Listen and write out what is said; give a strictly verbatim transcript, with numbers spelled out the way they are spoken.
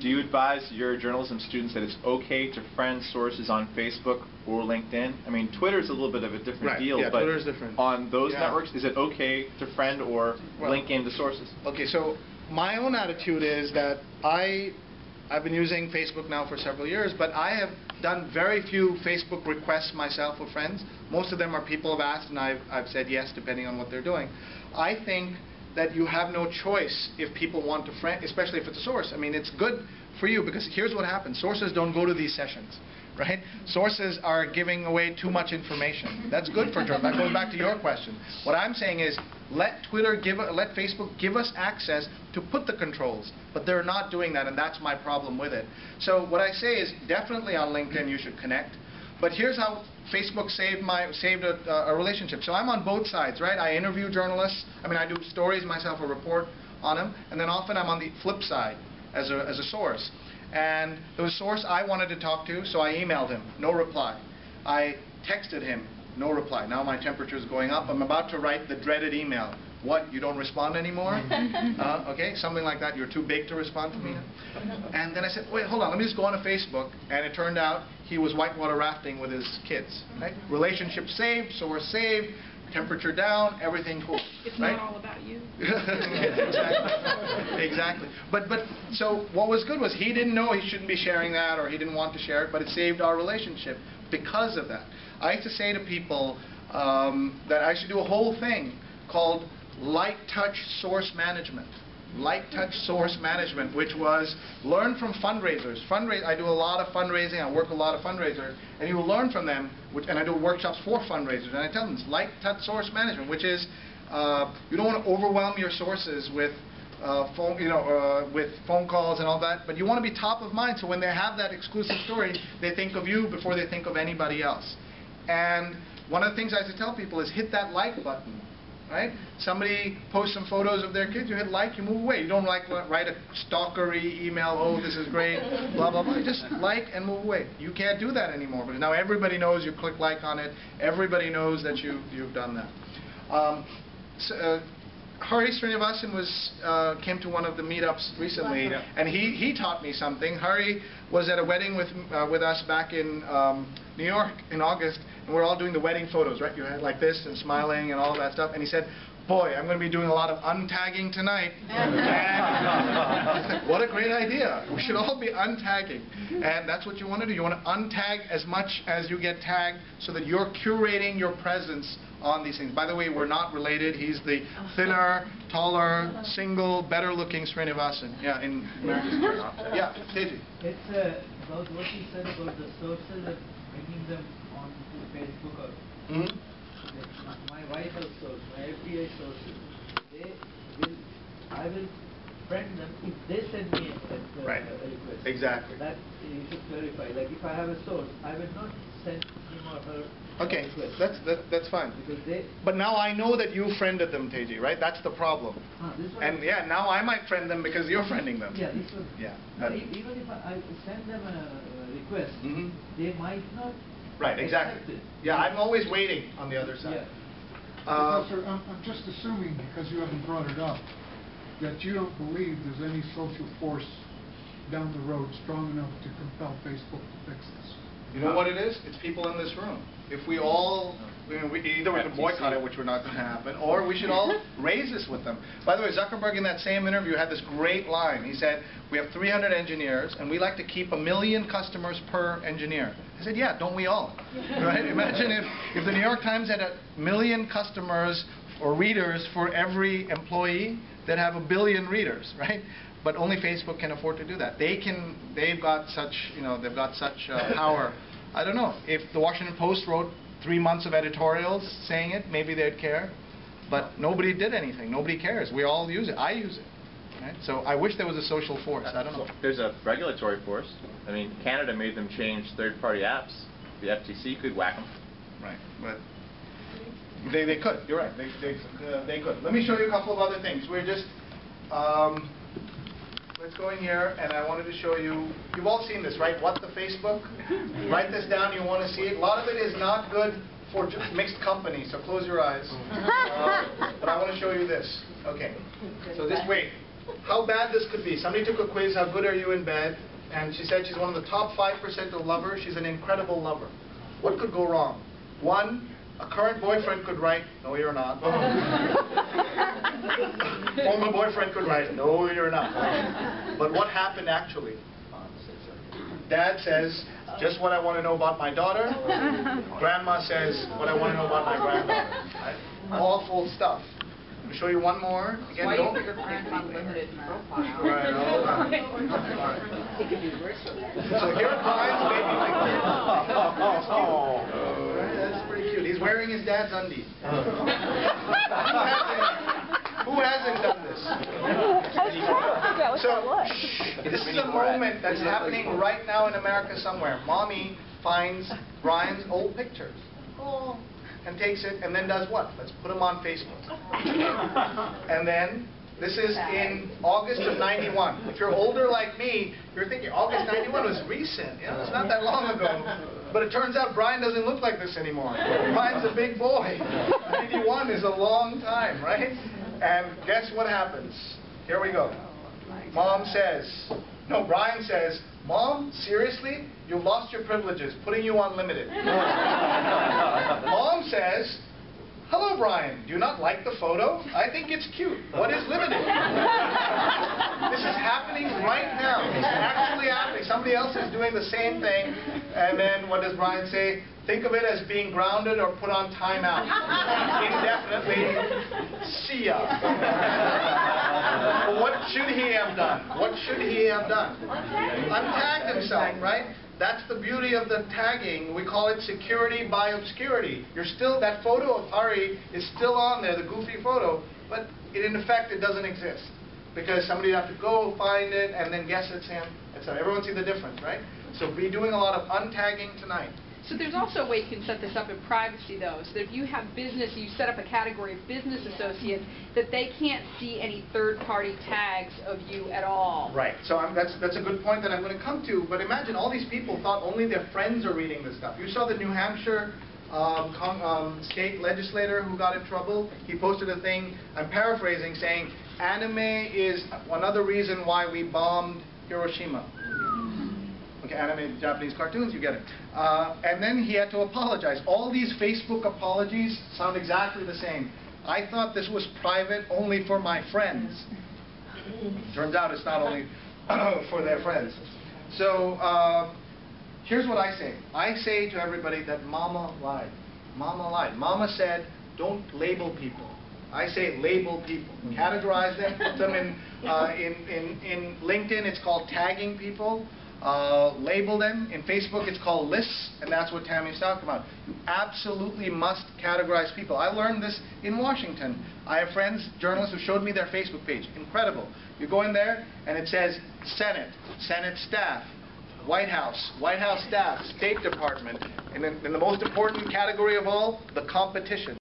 Do you advise your journalism students that it's okay to friend sources on Facebook or LinkedIn? I mean, Twitter is a little bit of a different right. deal, yeah, but Twitter's different. on those yeah. networks, is it okay to friend or well, link in the sources? Okay, so my own attitude is that I, I've been using Facebook now for several years, but I have done very few Facebook requests myself for friends. Most of them are people have asked, and I've, I've said yes, depending on what they're doing. I think that you have no choice if people want to friend, especially if it's a source. I mean, it's good for you because here's what happens. Sources don't go to these sessions, right? Sources are giving away too much information. That's good for journalists. That goes back to your question. What I'm saying is let Twitter give, let Facebook give us access to put the controls, but they're not doing that, and that's my problem with it. So what I say is definitely on LinkedIn you should connect. But here's how Facebook saved my saved a, uh, a relationship. So I'm on both sides, right? I interview journalists. I mean, I do stories myself, a report on them, and then often I'm on the flip side as a as a source. And there was a source I wanted to talk to, so I emailed him, no reply. I texted him, no reply. Now my temperature's going up. I'm about to write the dreaded email. What, you don't respond anymore? uh, okay, something like that. You're too big to respond to me. And then I said, wait, hold on, let me just go on to Facebook. And it turned out he was whitewater rafting with his kids. Right? Relationship saved, source saved, temperature down, everything cool. It's right? not all about you. Exactly. exactly. But, but so what was good was he didn't know he shouldn't be sharing that or he didn't want to share it, but it saved our relationship because of that. I used to say to people um, that I should do a whole thing called light touch source management. Light touch source management, which was learn from fundraisers. Fundra I do a lot of fundraising, I work a lot of fundraisers, and you will learn from them, which, and I do workshops for fundraisers, and I tell them it's light touch source management, which is uh, you don't want to overwhelm your sources with Uh, phone, you know, uh, with phone calls and all that, but you want to be top of mind so when they have that exclusive story, they think of you before they think of anybody else. And one of the things I have to tell people is hit that like button, right? Somebody posts some photos of their kids, you hit like, you move away. You don't like write a stalkery email, oh, this is great, blah, blah, blah. You just like and move away. You can't do that anymore, because now everybody knows you click like on it. Everybody knows that you, you've done that. Um, so, uh, Hari Srinivasan was, uh, came to one of the meetups recently, yeah. and he, he taught me something. Hari was at a wedding with, uh, with us back in um, New York in August, and we're all doing the wedding photos, right? You had like this and smiling and all that stuff, and he said, boy, I'm going to be doing a lot of untagging tonight. And what a great idea. We should all be untagging. And that's what you want to do. You want to untag as much as you get tagged so that you're curating your presence on these things. By the way, we're not related. He's the thinner, taller, single, better-looking Srinivasan. Yeah, in America's very often. Yeah, Teji. It's uh, about what you said about the sources and bringing them onto Facebook or mm-hmm. my White House source, my F B I sources, they will, I will friend them if they send me a, a, right. a request. Exactly. That you should clarify. Like if I have a source, I will not send him or her okay. a request. Okay, that's, that, that's fine. Because they but now I know that you friended them, Teji, right? That's the problem. Ah, this one and yeah, now I might friend them because you're friending them. Yeah, this one. Yeah. No, even if I, I send them a request, mm-hmm. they might not. Right, exactly. Yeah, I'm always waiting on the other side. Yeah. Uh, Professor, I'm, I'm just assuming, because you haven't brought it up, that you don't believe there's any social force down the road strong enough to compel Facebook to fix this. You know what it is? It's people in this room. If we all, I mean, we, either we can boycott it, which we're not going to happen, or we should all raise this with them. By the way, Zuckerberg in that same interview had this great line. He said, we have three hundred engineers, and we like to keep a million customers per engineer. I said, yeah, don't we all? Right? Imagine if, if the New York Times had a million customers or readers for every employee, they'd have a billion readers, right? But only Facebook can afford to do that. They can, they've got such, you know, they've got such uh, power. I don't know. If the Washington Post wrote three months of editorials saying it, maybe they'd care. But nobody did anything. Nobody cares. We all use it. I use it. Right? So I wish there was a social force. I don't know. There's a regulatory force. I mean, Canada made them change third-party apps. The F T C could whack them. Right. But they, they could. You're right. They, they, uh, they could. Let me show you a couple of other things. We're just... Um, Let's go in here, and I wanted to show you, you've all seen this, right? What the Facebook? Write this down, you want to see it. A lot of it is not good for mixed company, so close your eyes. Uh, but I want to show you this. Okay. So just wait. how bad this could be. Somebody took a quiz, how good are you in bed? And she said she's one of the top five percent of lovers. She's an incredible lover. What could go wrong? One, a current boyfriend could write, no, you're not. Former boyfriend could write, no, you're not. But what happened actually? Dad says, just what I want to know about my daughter. Grandma says, what I want to know about my granddaughter. Right? Awful stuff. I'll show you one more. Again, why don't. Is your grandma limited profile? Right, all right. All right. It could be worse. So here are Pine's baby. Oh, that's pretty cute. He's wearing his dad's undies. Who hasn't, who hasn't done this? I was trying to figure out what that was. This is a moment that's happening right now in America somewhere. Mommy finds Brian's old pictures. Oh. And takes it, and then does what? Let's put him on Facebook. And then, this is in August of ninety-one. If you're older like me, you're thinking August ninety-one was recent. You know, it's not that long ago. But it turns out Brian doesn't look like this anymore. Brian's a big boy. ninety-one is a long time, right? And guess what happens? Here we go. Mom says, no, Brian says, Mom, seriously? You've lost your privileges, putting you on limited. Mom says, hello, Brian. Do you not like the photo? I think it's cute. What is limited? This is happening right now. It's actually happening. Somebody else is doing the same thing. And then what does Brian say? Think of it as being grounded or put on timeout. Indefinitely, see ya. What should he have done? What should he have done? Untag himself, right? That's the beauty of the tagging. We call it security by obscurity. You're still, that photo of Hari is still on there, the goofy photo, but it, in effect, it doesn't exist. Because somebody would have to go find it and then guess it's him, et cetera. Everyone see the difference, right? So we're doing a lot of untagging tonight. So there's also a way you can set this up in privacy, though. So that if you have business, you set up a category of business associates, that they can't see any third-party tags of you at all. Right. So I'm, that's that's a good point that I'm going to come to. But imagine all these people thought only their friends are reading this stuff. You saw the New Hampshire um, con um, state legislator who got in trouble. He posted a thing, I'm paraphrasing, saying, anime is another reason why we bombed Hiroshima. Animated Japanese cartoons, you get it. Uh, and then he had to apologize. All these Facebook apologies sound exactly the same. I thought this was private only for my friends. Turns out it's not only for their friends. So uh, here's what I say. I say to everybody that Mama lied. Mama lied. Mama said, don't label people. I say label people. Categorize them, put them in, uh, in, in, in LinkedIn, it's called tagging people. Uh, label them. In Facebook, it's called lists, and that's what Tammy's talking about. You absolutely must categorize people. I learned this in Washington. I have friends, journalists, who showed me their Facebook page. Incredible. You go in there, and it says Senate, Senate staff, White House, White House staff, State Department, and then in the most important category of all, the competition.